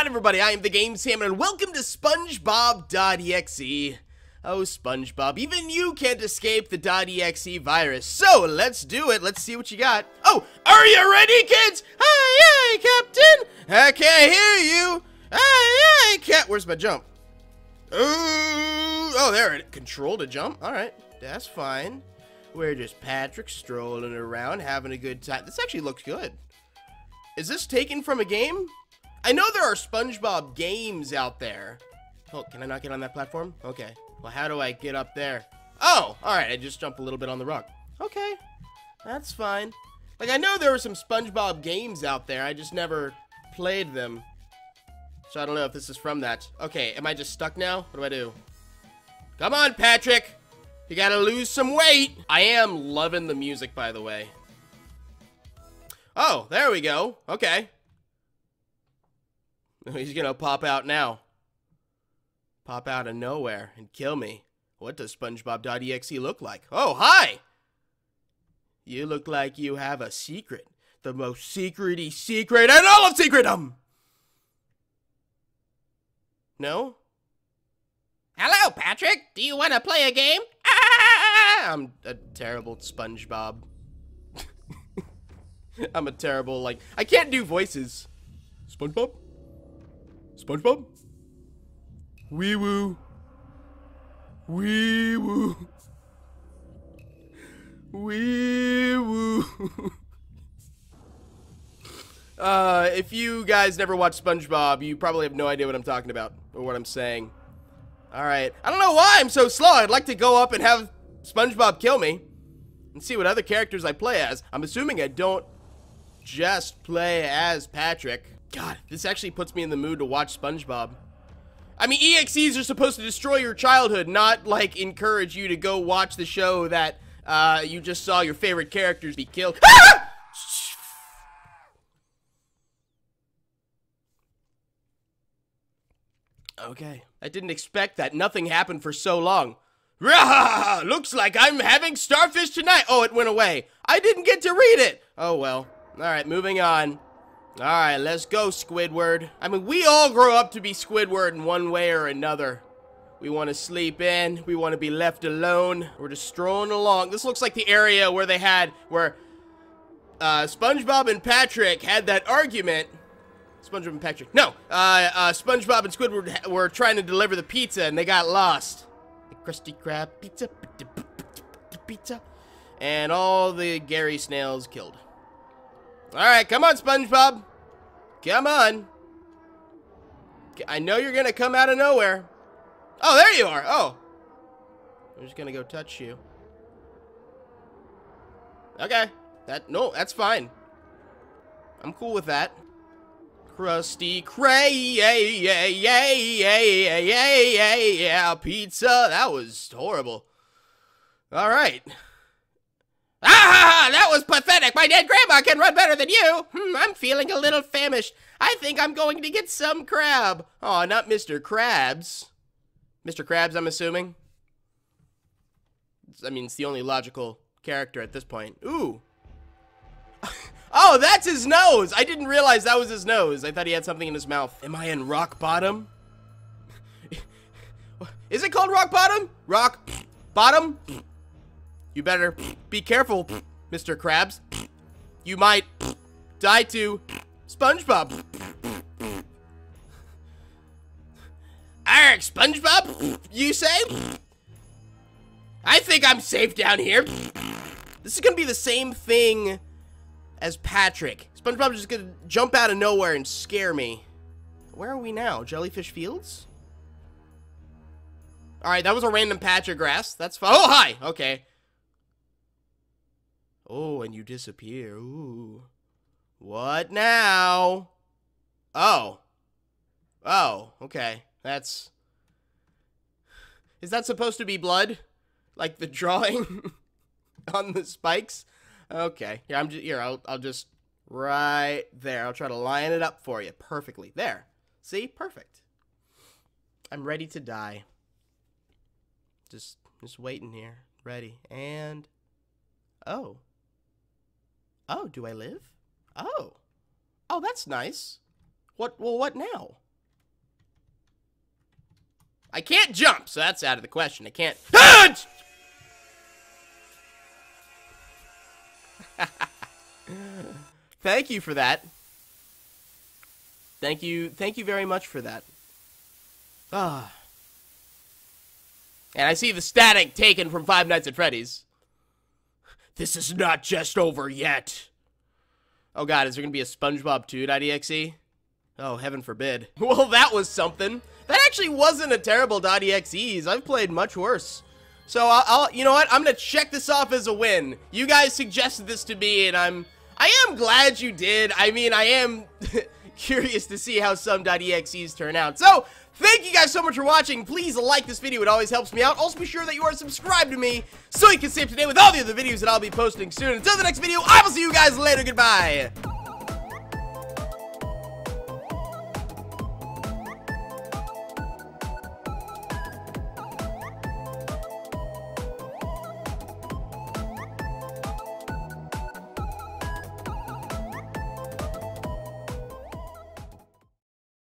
on, everybody? I am the Game Salmon, and welcome to SpongeBob.exe. Oh, SpongeBob, even you can't escape the .exe virus. So, let's do it. Let's see what you got. Oh, are you ready, kids? Aye, aye, Captain. I can't hear you. Aye, aye, Cap. Where's my jump? Oh, there it is. Control to jump. All right, that's fine. We're just Patrick strolling around, having a good time. This actually looks good. Is this taken from a game? I know there are SpongeBob games out there. Oh, can I not get on that platform? Okay. Well, how do I get up there? Oh, all right. I just jumped a little bit on the rock. Okay. That's fine. Like, I know there were some SpongeBob games out there. I just never played them. So I don't know if this is from that. Okay. Am I just stuck now? What do I do? Come on, Patrick. You gotta lose some weight. I am loving the music, by the way. Oh, there we go. Okay. He's gonna pop out now. Pop out of nowhere and kill me. What does SpongeBob.exe look like? Oh, hi! You look like you have a secret. The most secrety secret in all of secretdom! No? Hello, Patrick! Do you want to play a game? Ah! I'm a terrible SpongeBob. I'm a terrible, like, I can't do voices. SpongeBob? SpongeBob? Wee woo. Wee woo. Wee woo. If you guys never watched SpongeBob, you probably have no idea what I'm talking about or what I'm saying. Alright. I don't know why I'm so slow. I'd like to go up and have SpongeBob kill me and see what other characters I play as. I'm assuming I don't just play as Patrick. God, this actually puts me in the mood to watch SpongeBob. I mean, EXEs are supposed to destroy your childhood, not, like, encourage you to go watch the show that, you just saw your favorite characters be killed. Ah! Okay. I didn't expect that. Nothing happened for so long. Rah! Looks like I'm having starfish tonight. Oh, it went away. I didn't get to read it. Oh, well. All right, moving on. All right, let's go, Squidward. I mean, we all grow up to be Squidward in one way or another. We want to sleep in. We want to be left alone. We're just strolling along. This looks like the area where they had, SpongeBob and Patrick had that argument. SpongeBob and Patrick. No, SpongeBob and Squidward were trying to deliver the pizza, and they got lost. The Krusty Krab pizza, and all the Gary snails killed. All right, come on, SpongeBob. Come on. I know you're going to come out of nowhere. Oh, there you are. Oh. I'm just going to go touch you. Okay. That's fine. I'm cool with that. Krusty Krab, yeah, pizza. That was horrible. All right. Ah, that was pathetic. My dead grandma can run better than you. I'm feeling a little famished. I think I'm going to get some crab. Oh, not Mr. Krabs. Mr. Krabs, I'm assuming. I mean, it's the only logical character at this point. Ooh. Oh, that's his nose. I didn't realize that was his nose. I thought he had something in his mouth. Am I in Rock Bottom? Is it called Rock Bottom? Rock Bottom? You better be careful, Mr. Krabs. You might die to SpongeBob. Arrgh, SpongeBob, you say? I think I'm safe down here. This is going to be the same thing as Patrick. SpongeBob's just going to jump out of nowhere and scare me. Where are we now? Jellyfish Fields? All right, that was a random patch of grass. That's fine. Oh, hi. Okay. Oh, and you disappear. Ooh. What now? Oh. Oh, okay. That's... Is that supposed to be blood? Like the drawing on the spikes? Okay. Here, I'll just... Right there. I'll try to line it up for you perfectly. There. See? Perfect. I'm ready to die. Just waiting here. Ready. And... Oh. Oh, do I live? Oh. Oh, that's nice. What? Well, what now? I can't jump, so that's out of the question. I can't. Thank you for that. Thank you very much for that. Ah. And I see the static taken from Five Nights at Freddy's. This is not just over yet. Oh god, is there gonna be a SpongeBob2.EXE? Oh, heaven forbid. Well, that was something. That actually wasn't a terrible .exes. I've played much worse. So I'll you know what? I'm gonna check this off as a win. You guys suggested this to me, and I am glad you did. I mean, I am curious to see how some .exes turn out. So thank you guys so much for watching. Please like this video. It always helps me out. Also, be sure that you are subscribed to me so you can stay up to date with all the other videos that I'll be posting soon. Until the next video, I will see you guys later. Goodbye.